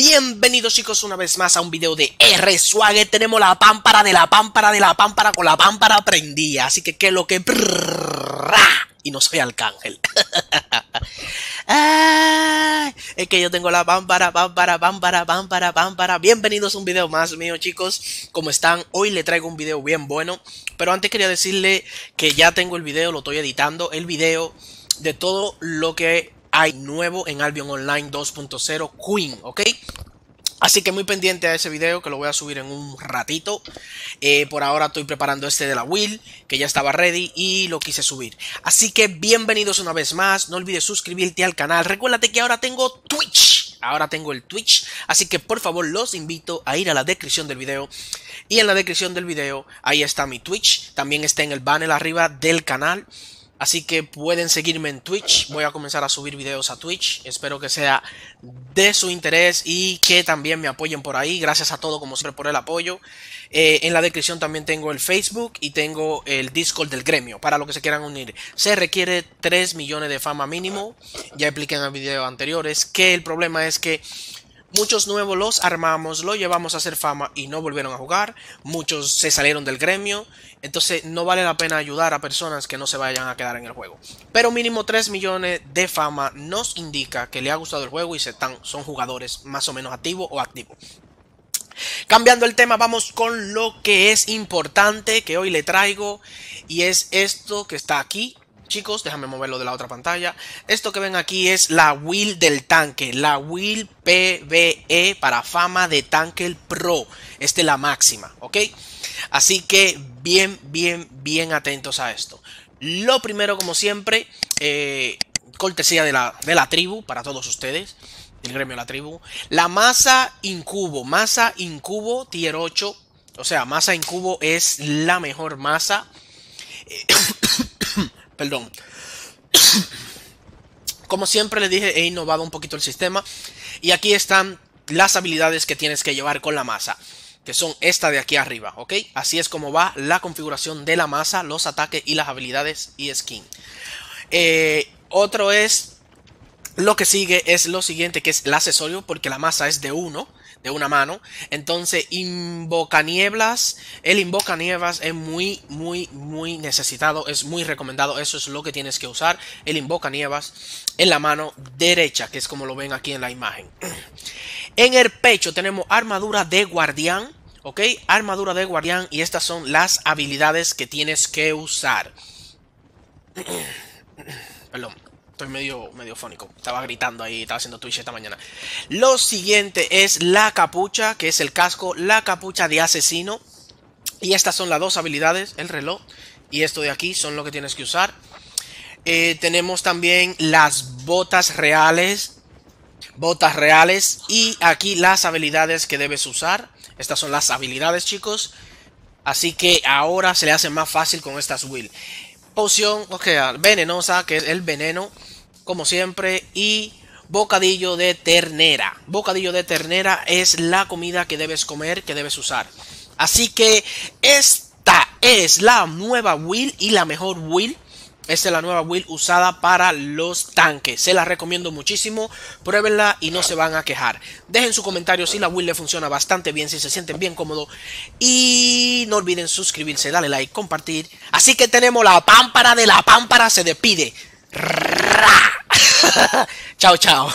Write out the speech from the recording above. Bienvenidos chicos una vez más a un video de R-Swag. Tenemos la pámpara de la pámpara de la pámpara con la pámpara prendida. Así que es lo que... Y no soy Arcángel. Ah, es que yo tengo la pámpara, pámpara, pámpara, pámpara, pámpara. Bienvenidos a un video más mío chicos. ¿Cómo están? Hoy le traigo un video bien bueno. Pero antes quería decirle que ya tengo el video, lo estoy editando. El video de todo lo que hay nuevo en Albion Online 2.0 Queen, ¿ok? Así que muy pendiente a ese video que lo voy a subir en un ratito. Por ahora estoy preparando este de la Will, que ya estaba ready y lo quise subir. Así que bienvenidos una vez más. No olvides suscribirte al canal. Recuérdate que ahora tengo Twitch. Ahora tengo el Twitch. Así que por favor los invito a ir a la descripción del video. Y en la descripción del video ahí está mi Twitch. También está en el banner arriba del canal. Así que pueden seguirme en Twitch. Voy a comenzar a subir videos a Twitch. Espero que sea de su interés y que también me apoyen por ahí. Gracias a todos como siempre por el apoyo. En la descripción también tengo el Facebook y tengo el Discord del gremio para los que se quieran unir. Se requiere 3 millones de fama mínimo. Ya expliqué en el video anteriores que el problema es que muchos nuevos los armamos, lo llevamos a hacer fama y no volvieron a jugar. Muchos se salieron del gremio. Entonces no vale la pena ayudar a personas que no se vayan a quedar en el juego. Pero mínimo 3 millones de fama nos indica que le ha gustado el juego y son jugadores más o menos activos o activos. Cambiando el tema, vamos con lo que es importante que hoy le traigo. Y es esto que está aquí. Chicos, déjame moverlo de la otra pantalla. Esto que ven aquí es la Will del tanque. La Will PBE para fama de tanque el Pro. Esta es la máxima, ¿ok? Así que bien atentos a esto. Lo primero, como siempre, cortesía de la tribu para todos ustedes. El gremio de la tribu. La masa incubo. Masa incubo tier 8. O sea, masa incubo es la mejor masa. Perdón. Como siempre les dije, he innovado un poquito el sistema. Y aquí están las habilidades que tienes que llevar con la masa. Que son esta de aquí arriba, ¿ok? Así es como va la configuración de la masa, los ataques y las habilidades y skin. Otro es... Lo que sigue es lo siguiente, que es el accesorio, porque la masa es de una mano. Entonces, el invoca nieblas es muy necesitado, es muy recomendado. Eso es lo que tienes que usar, el invoca nieblas en la mano derecha, que es como lo ven aquí en la imagen. En el pecho tenemos armadura de guardián, ¿ok? Armadura de guardián y estas son las habilidades que tienes que usar. Perdón. Estoy medio fónico. Estaba gritando ahí, estaba haciendo Twitch esta mañana. Lo siguiente es la capucha, que es el casco, la capucha de asesino. Y estas son las dos habilidades, el reloj y esto de aquí son lo que tienes que usar. Tenemos también las botas reales. Botas reales y aquí las habilidades que debes usar. Estas son las habilidades, chicos. Así que ahora se le hace más fácil con estas Will. Poción, ok, venenosa, que es el veneno, como siempre, y bocadillo de ternera. Bocadillo de ternera es la comida que debes comer, que debes usar. Así que esta es la nueva Will y la mejor Will. Esta es la nueva Will usada para los tanques. Se la recomiendo muchísimo. Pruébenla y no se van a quejar. Dejen su comentario si la Will le funciona bastante bien, si se sienten bien cómodos. Y no olviden suscribirse, darle like, compartir. Así que tenemos la pámpara de la pámpara. Se despide. Chao, chao.